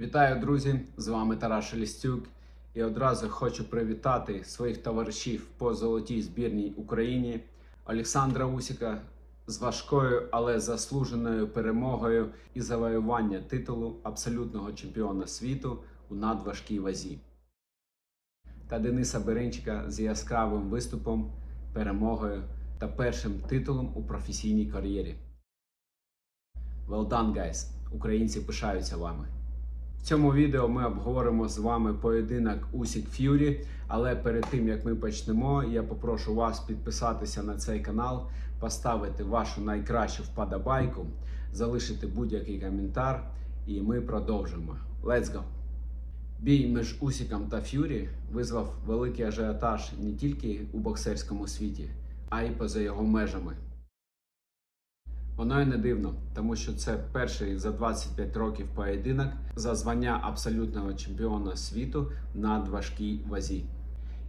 Вітаю, друзі! З вами Тарас Шелестюк. І одразу хочу привітати своїх товаришів по золотій збірній України Олександра Усіка з важкою, але заслуженою перемогою і завоювання титулу абсолютного чемпіона світу у надважкій вазі. Та Дениса Беринчика з яскравим виступом, перемогою та першим титулом у професійній кар'єрі. Well done, guys! Українці пишаються вами. В цьому відео ми обговоримо з вами поєдинок Усік-Ф'юрі, але перед тим, як ми почнемо, я попрошу вас підписатися на цей канал, поставити вашу найкращу вподобайку, залишити будь-який коментар, і ми продовжимо. Let's go! Бій між Усіком та Ф'юрі визвав великий ажіотаж не тільки у боксерському світі, а й поза його межами. Воно і не дивно, тому що це перший за 25 років поєдинок за звання абсолютного чемпіона світу на надважкій вазі.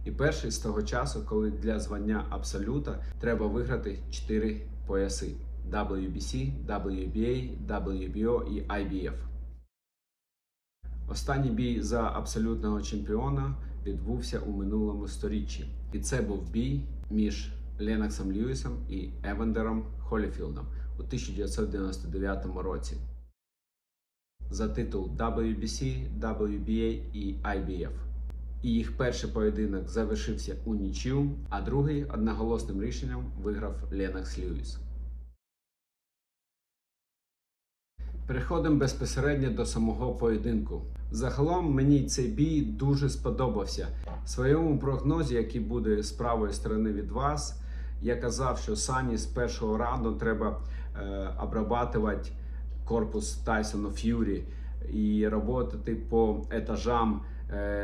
І перший з того часу, коли для звання абсолюта треба виграти 4 пояси – WBC, WBA, WBO і IBF. Останній бій за абсолютного чемпіона відбувся у минулому сторіччі. І це був бій між Леноксом Льюїсом і Евандером Холіфілдом у 1999 році за титул WBC, WBA і IBF. І їх перший поєдинок завершився у нічию, а другий одноголосним рішенням виграв Ленокс Льюїс. Переходимо безпосередньо до самого поєдинку. Загалом мені цей бій дуже сподобався. В своєму прогнозі, який буде з правої сторони від вас, я казав, що Сані з першого раунду треба обрабатувати корпус Тайсону Ф'юрі і роботи по етажам,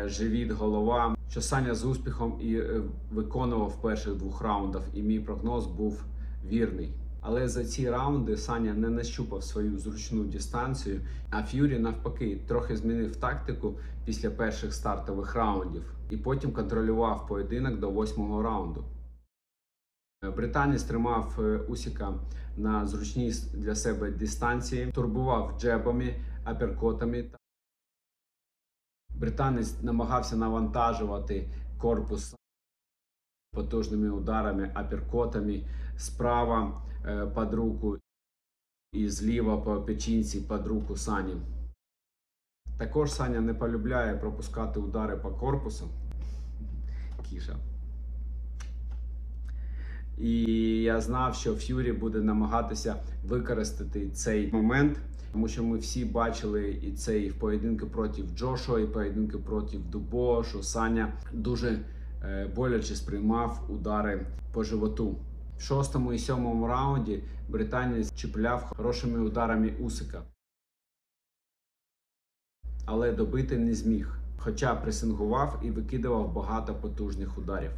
живіт, голова, що Саня з успіхом і виконував в перших двох раундах, і мій прогноз був вірний. Але за ці раунди Саня не нащупав свою зручну дистанцію, а Ф'юрі навпаки трохи змінив тактику після перших стартових раундів і потім контролював поєдинок до 8-го раунду. Британець тримав Усіка на зручній для себе дистанції, турбував джебами, аперкотами. Британець намагався навантажувати корпус потужними ударами, аперкотами справа під руку і зліва по печінці під руку Сані. Також Саня не полюбляє пропускати удари по корпусу. Кіша. І я знав, що Ф'юрі буде намагатися використати цей момент, тому що ми всі бачили і цей в поєдинку проти Джошуа, і поєдинки проти Дубо, що Саня дуже боляче сприймав удари по животу. В 6-му і 7-му раунді британець чіпляв хорошими ударами Усіка, але добити не зміг, хоча пресингував і викидував багато потужних ударів.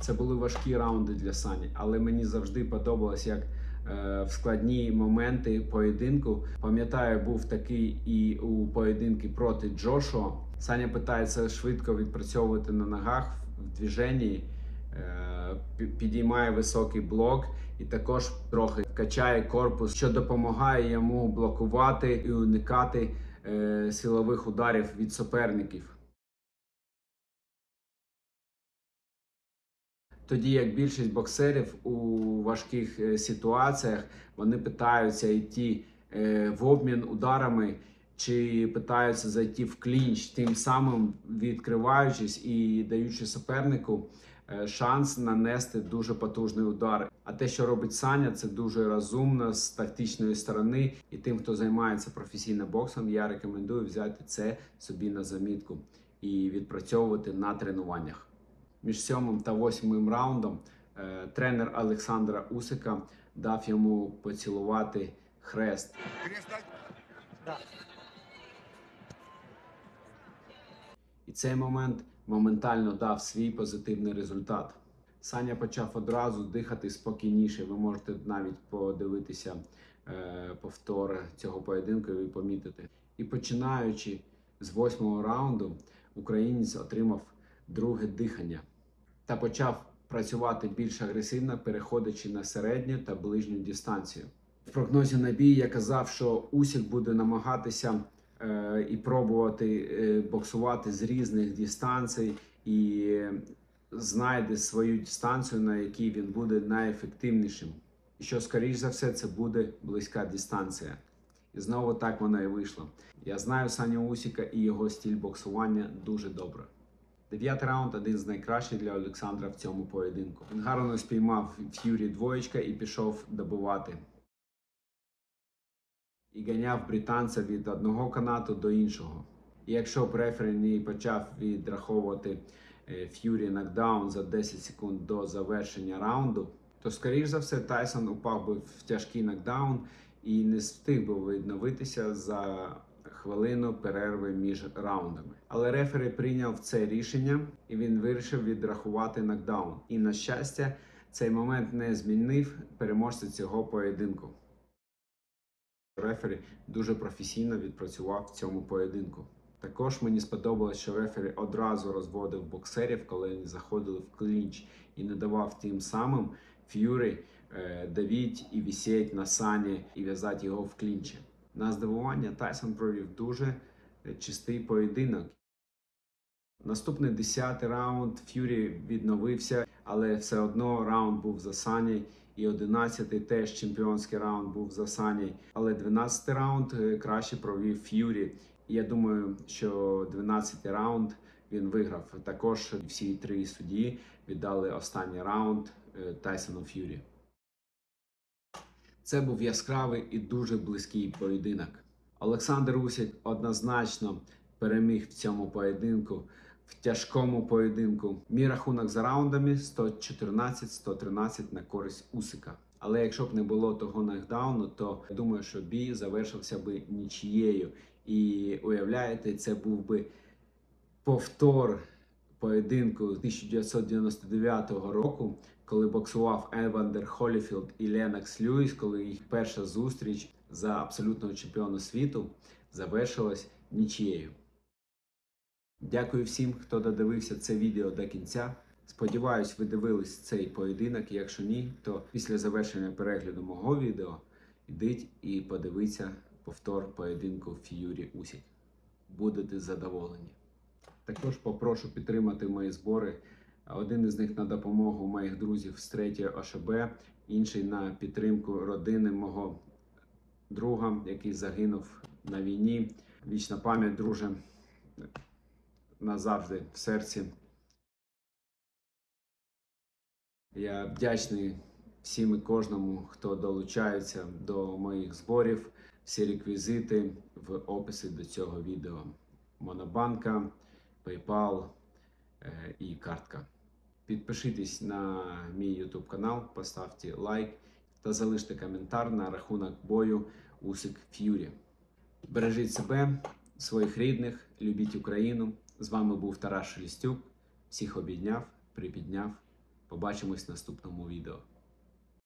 Це були важкі раунди для Сані, але мені завжди подобалось, як в складні моменти поєдинку. Пам'ятаю, був такий і у поєдинку проти Джошуа. Саня питається швидко відпрацьовувати на ногах в движенні, підіймає високий блок і також трохи качає корпус, що допомагає йому блокувати і уникати силових ударів від суперників. Тоді як більшість боксерів у важких ситуаціях, вони питаються йти в обмін ударами чи питаються зайти в клінч, тим самим відкриваючись і даючи супернику шанс нанести дуже потужний удар. А те, що робить Саня, це дуже розумно з тактичної сторони. І тим, хто займається професійним боксом, я рекомендую взяти це собі на замітку і відпрацьовувати на тренуваннях. Між 7 та 8 раундом тренер Олександра Усіка дав йому поцілувати хрест. І цей момент моментально дав свій позитивний результат. Саня почав одразу дихати спокійніше. Ви можете навіть подивитися повтор цього поєдинку і помітити. І починаючи з 8 раунду, українець отримав друге дихання та почав працювати більш агресивно, переходячи на середню та ближню дистанцію. В прогнозі на бій я казав, що Усік буде намагатися і пробувати боксувати з різних дистанцій і знайде свою дистанцію, на якій він буде найефективнішим. І що, скоріш за все, це буде близька дистанція. І знову так воно і вийшло. Я знаю Саню Усіка і його стиль боксування дуже добре. 9-й раунд – один з найкращих для Олександра в цьому поєдинку. Він гарно спіймав Ф'юрі двоєчка і пішов добивати. І ганяв британця від одного канату до іншого. І якщо рефері почав відраховувати Ф'юрі нокдаун за 10 секунд до завершення раунду, то, скоріш за все, Тайсон упав би в тяжкий нокдаун і не встиг би відновитися за хвилину перерви між раундами. Але рефері прийняв це рішення, і він вирішив відрахувати нокдаун. І, на щастя, цей момент не змінив переможця цього поєдинку. Рефері дуже професійно відпрацював в цьому поєдинку. Також мені сподобалось, що рефері одразу розводив боксерів, коли вони заходили в клінч, і не давав тим самим Ф'юрі давіть і висіть на сані і в'язати його в клінчі. На здивування, Тайсон провів дуже чистий поєдинок. Наступний 10-й раунд Ф'юрі відновився, але все одно раунд був за сані. І 11-й теж чемпіонський раунд був за сані. Але 12-й раунд краще провів Ф'юрі. І я думаю, що 12-й раунд він виграв. Також всі три судді віддали останній раунд Тайсону Ф'юрі. Це був яскравий і дуже близький поєдинок. Олександр Усік однозначно переміг в цьому поєдинку, в тяжкому поєдинку. Мій рахунок за раундами – 114-113 на користь Усіка. Але якщо б не було того нокдауну, то я думаю, що бій завершився би нічією. І уявляєте, це був би повтор поєдинку 1999 року, коли боксував Евандер Холіфілд і Ленокс Льюїс, коли їх перша зустріч за абсолютного чемпіона світу завершилась нічією. Дякую всім, хто додивився це відео до кінця. Сподіваюсь, ви дивились цей поєдинок, якщо ні, то після завершення перегляду мого відео йдіть і подивіться повтор поєдинку Ф'юрі Усік. Будете задоволені. Також попрошу підтримати мої збори. Один із них на допомогу моїх друзів з 3-ї ОШБ, інший на підтримку родини мого друга, який загинув на війні. Вічна пам'ять, друже, назавжди в серці. Я вдячний всім і кожному, хто долучається до моїх зборів. Всі реквізити в описі до цього відео. Монобанка, PayPal і картка. Підпишіться на мій YouTube канал, поставте лайк та залиште коментар на рахунок бою Усік-Ф'юрі. Бережіть себе, своїх рідних, любіть Україну. З вами був Тарас Шелестюк. Всіх обійняв, припідняв. Побачимось в наступному відео.